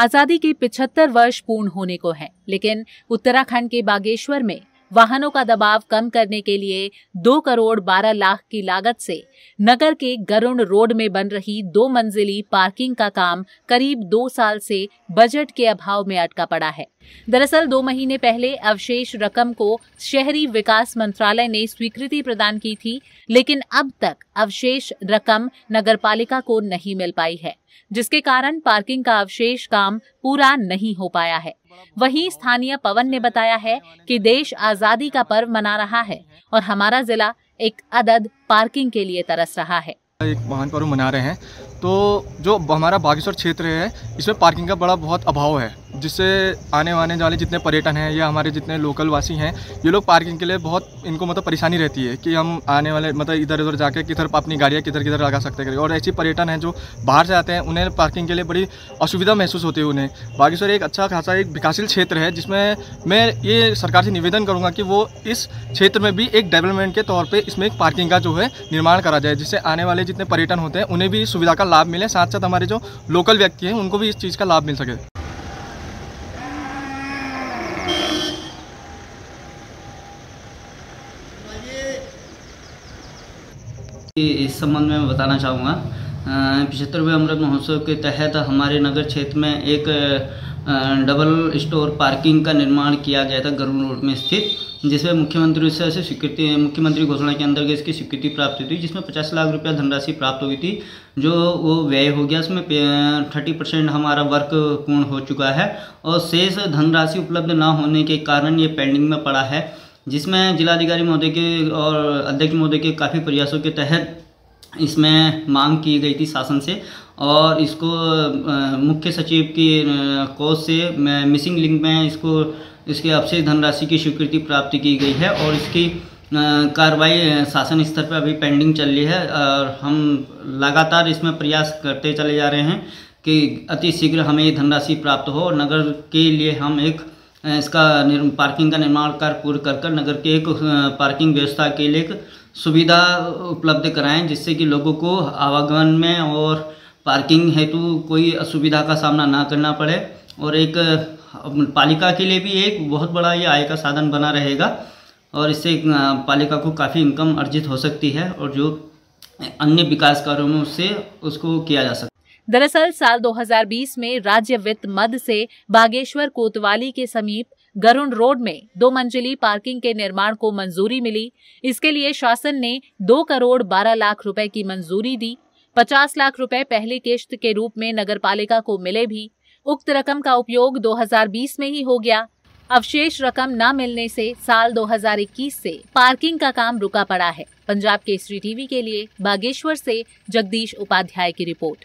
आजादी के 75 वर्ष पूर्ण होने को है, लेकिन उत्तराखंड के बागेश्वर में वाहनों का दबाव कम करने के लिए 2 करोड़ 12 लाख की लागत से नगर के गरुण रोड में बन रही 2 मंजिली पार्किंग का काम करीब 2 साल से बजट के अभाव में अटका पड़ा है। दरअसल 2 महीने पहले अवशेष रकम को शहरी विकास मंत्रालय ने स्वीकृति प्रदान की थी, लेकिन अब तक अवशेष रकम नगरपालिका को नहीं मिल पाई है, जिसके कारण पार्किंग का अवशेष काम पूरा नहीं हो पाया है। वहीं स्थानीय पवन ने बताया है कि देश आजादी का पर्व मना रहा है और हमारा जिला एक अदद पार्किंग के लिए तरस रहा है। एक वाहन पर्व मना रहे हैं, तो जो हमारा बागेश्वर क्षेत्र है इसमें पार्किंग का बड़ा बहुत अभाव है, जिससे आने वाने वाले जितने पर्यटन हैं या हमारे जितने लोकल वासी हैं ये लोग पार्किंग के लिए बहुत इनको मतलब परेशानी रहती है कि हम आने वाले मतलब इधर उधर जाके किधर अपनी गाड़ियाँ किधर किधर लगा सकते हैं। और ऐसी पर्यटन हैं जो बाहर से आते हैं, उन्हें पार्किंग के लिए बड़ी असुविधा महसूस होती है। उन्हें बागेश्वर एक अच्छा खासा एक विकासशील क्षेत्र है, जिसमें मैं ये सरकार से निवेदन करूँगा कि वो इस क्षेत्र में भी एक डेवलपमेंट के तौर पर इसमें एक पार्किंग का जो है निर्माण करा जाए, जिससे आने वाले जितने पर्यटन होते हैं उन्हें भी सुविधा का लाभ मिले, साथ साथ हमारे जो लोकल व्यक्ति हैं उनको भी इस चीज़ का लाभ मिल सके। इस संबंध में मैं बताना चाहूँगा 75वें अमृत महोत्सव के तहत हमारे नगर क्षेत्र में एक डबल स्टोर पार्किंग का निर्माण किया गया था गरुण रोड में स्थित, जिसमें मुख्यमंत्री से स्वीकृति मुख्यमंत्री घोषणा के अंतर्गत इसकी स्वीकृति प्राप्त हुई थी, जिसमें 50 लाख रुपया धनराशि प्राप्त हुई थी, जो वो व्यय हो गया। उसमें 30% हमारा वर्क पूर्ण हो चुका है और शेष धनराशि उपलब्ध ना होने के कारण ये पेंडिंग में पड़ा है, जिसमें जिलाधिकारी महोदय के और अध्यक्ष महोदय के काफ़ी प्रयासों के तहत इसमें मांग की गई थी शासन से, और इसको मुख्य सचिव की कोष से मिसिंग लिंक में इसको इसके अवशेष धनराशि की स्वीकृति प्राप्त की गई है और इसकी कार्रवाई शासन स्तर पर अभी पेंडिंग चल रही है। और हम लगातार इसमें प्रयास करते चले जा रहे हैं कि अति शीघ्र हमें ये धनराशि प्राप्त हो और नगर के लिए हम एक इसका पार्किंग का निर्माण कार्य पूर्ण कर नगर के एक पार्किंग व्यवस्था के लिए एक सुविधा उपलब्ध कराएं, जिससे कि लोगों को आवागमन में और पार्किंग हेतु कोई असुविधा का सामना ना करना पड़े और एक पालिका के लिए भी एक बहुत बड़ा ये आय का साधन बना रहेगा और इससे पालिका को काफ़ी इनकम अर्जित हो सकती है और जो अन्य विकास कार्यों में उससे उसको किया जा सकता है। दरअसल साल 2020 में राज्य वित्त मद से बागेश्वर कोतवाली के समीप गरुण रोड में 2 मंजिली पार्किंग के निर्माण को मंजूरी मिली। इसके लिए शासन ने 2 करोड़ 12 लाख रुपए की मंजूरी दी। 50 लाख रुपए पहली किश्त के रूप में नगरपालिका को मिले भी। उक्त रकम का उपयोग 2020 में ही हो गया। अवशेष रकम न मिलने से साल 2021 से पार्किंग का काम रुका पड़ा है। पंजाब केसरी टीवी के लिए बागेश्वर से जगदीश उपाध्याय की रिपोर्ट।